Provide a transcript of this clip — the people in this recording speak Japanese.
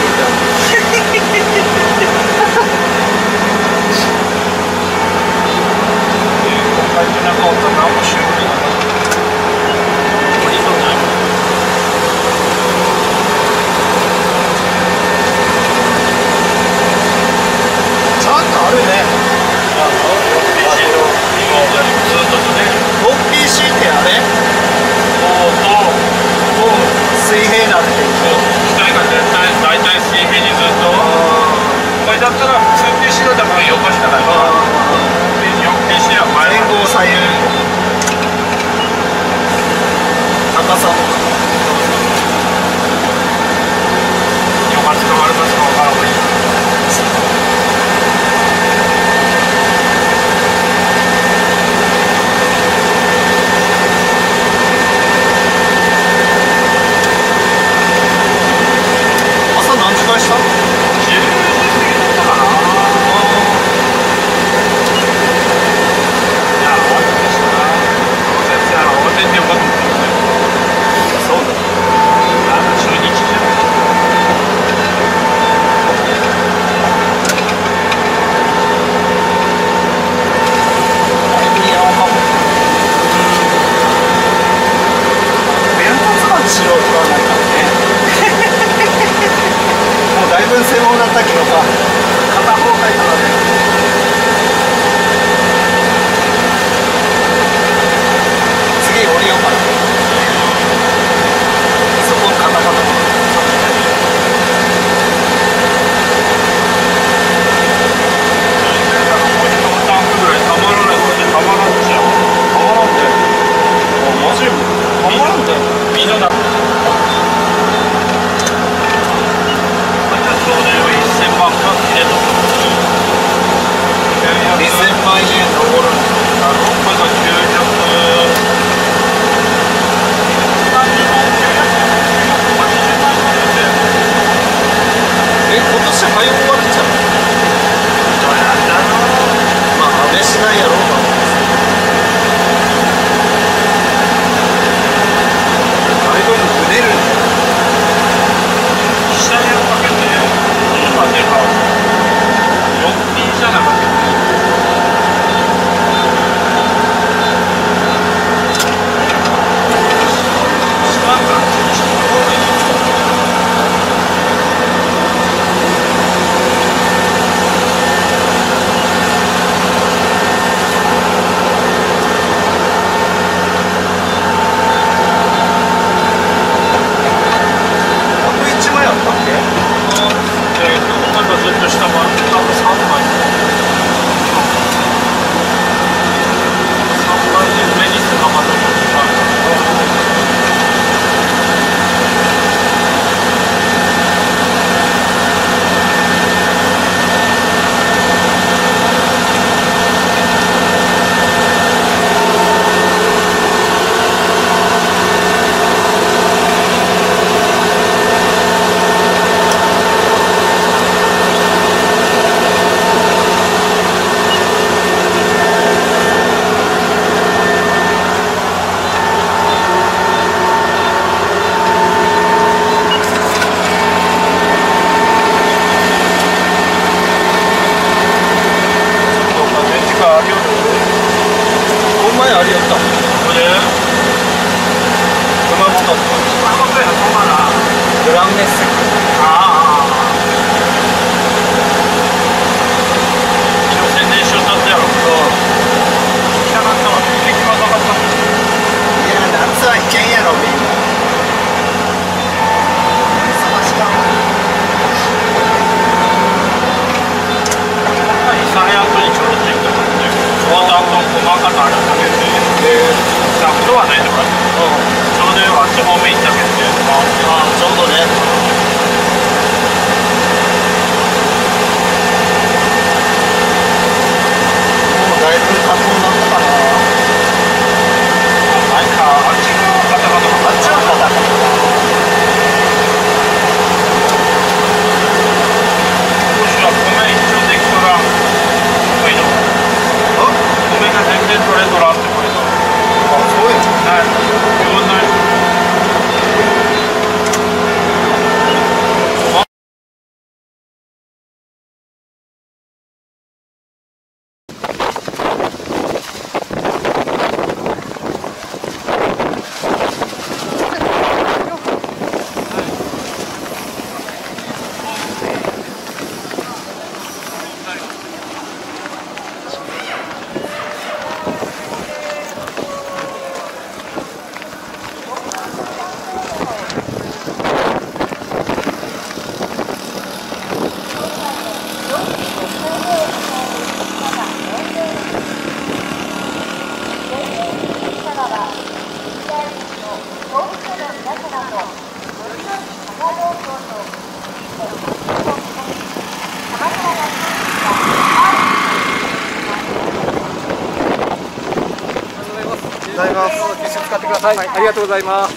取れとらってこれと。あ、そういうの。はい。言わない。ありがとうございます。